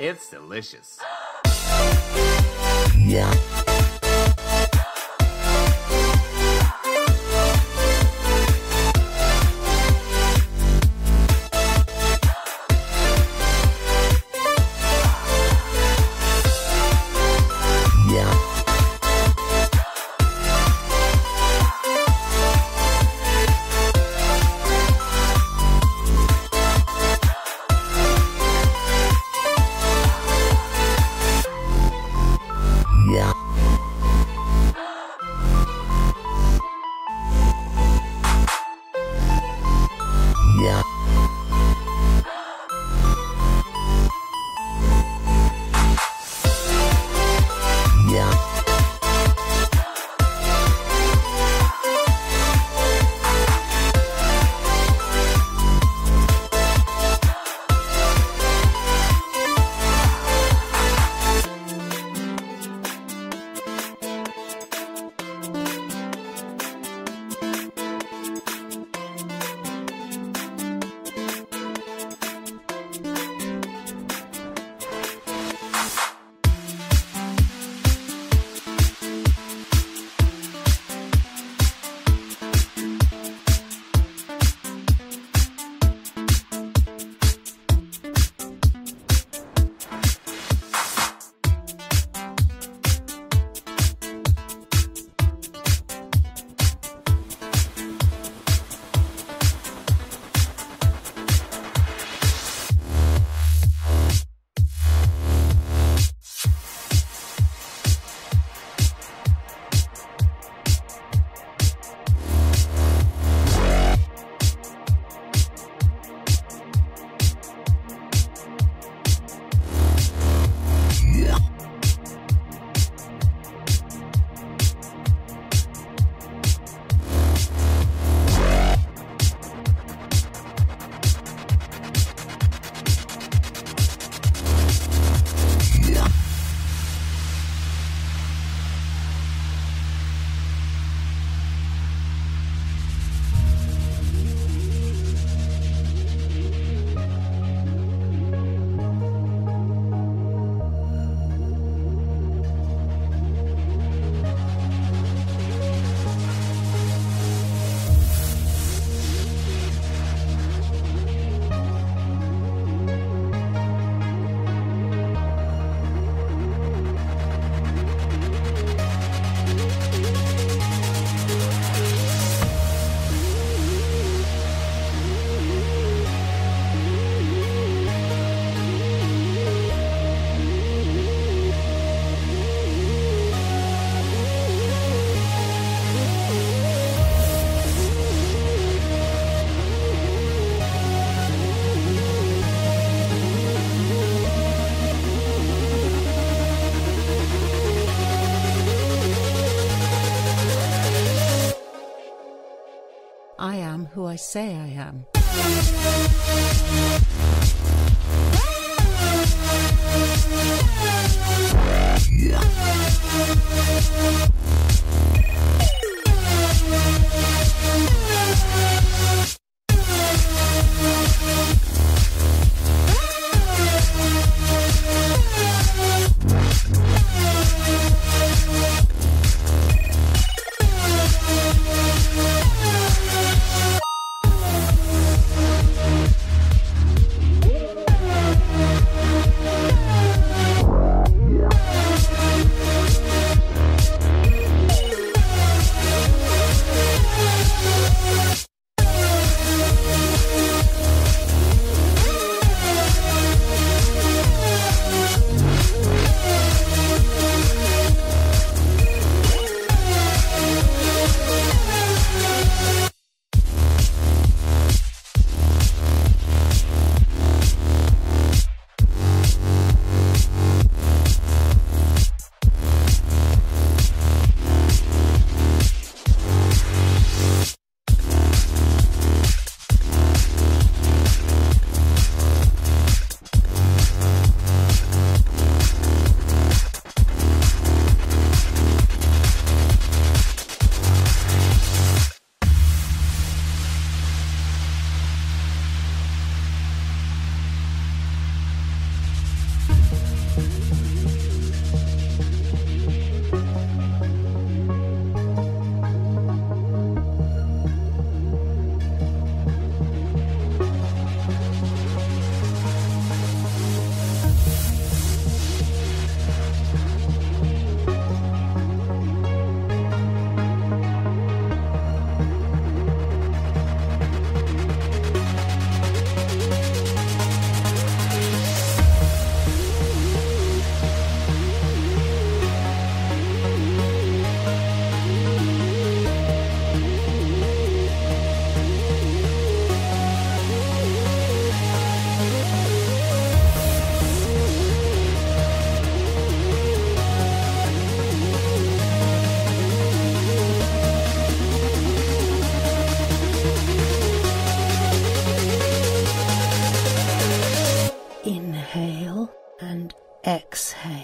It's delicious. Yeah. I am who I say I am. Exhale.